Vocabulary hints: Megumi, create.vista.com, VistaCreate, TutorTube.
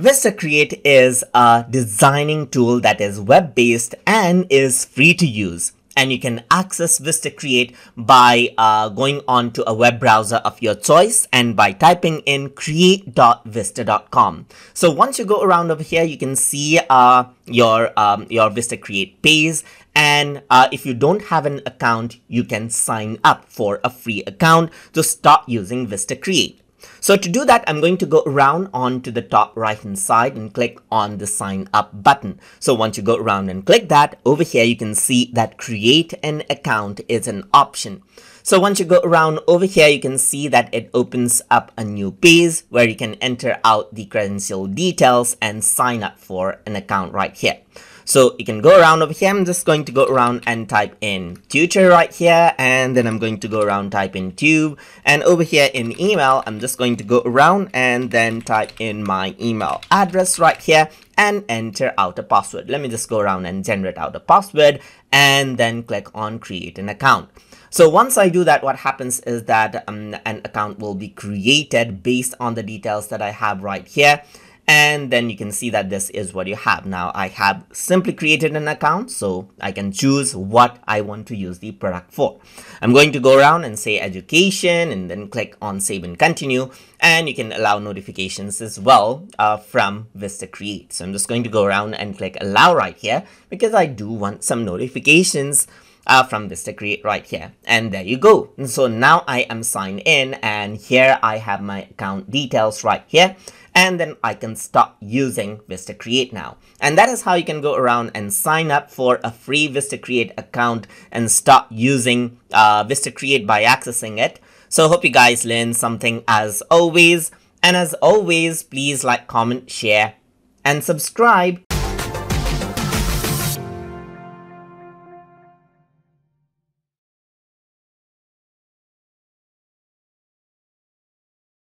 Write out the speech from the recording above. VistaCreate is a designing tool that is web-based and is free to use. And you can access VistaCreate by going on to a web browser of your choice and by typing in create.vista.com. So once you go around over here, you can see your VistaCreate page. And if you don't have an account, you can sign up for a free account to start using VistaCreate. So to do that, I'm going to go around onto the top right-hand side and click on the sign up button. So once you go around and click that, over here you can see that create an account is an option. So once you go around over here, you can see that it opens up a new page where you can enter out the credential details and sign up for an account right here. So you can go around over here. I'm just going to go around and type in tutor right here. And then I'm going to go around, type in tube. And over here in email, I'm just going to go around and then type in my email address right here and enter out a password. Let me just go around and generate out a password and then click on create an account. So once I do that, what happens is that an account will be created based on the details that I have right here. And then you can see that this is what you have. Now I have simply created an account, so I can choose what I want to use the product for. I'm going to go around and say education and then click on save and continue. And you can allow notifications as well from VistaCreate. So I'm just going to go around and click allow right here because I do want some notifications from VistaCreate right here. And there you go. And so now I am signed in and here I have my account details right here. And then I can start using VistaCreate now. And that is how you can go around and sign up for a free VistaCreate account and start using VistaCreate by accessing it. So I hope you guys learned something as always. And as always, please like, comment, share, and subscribe.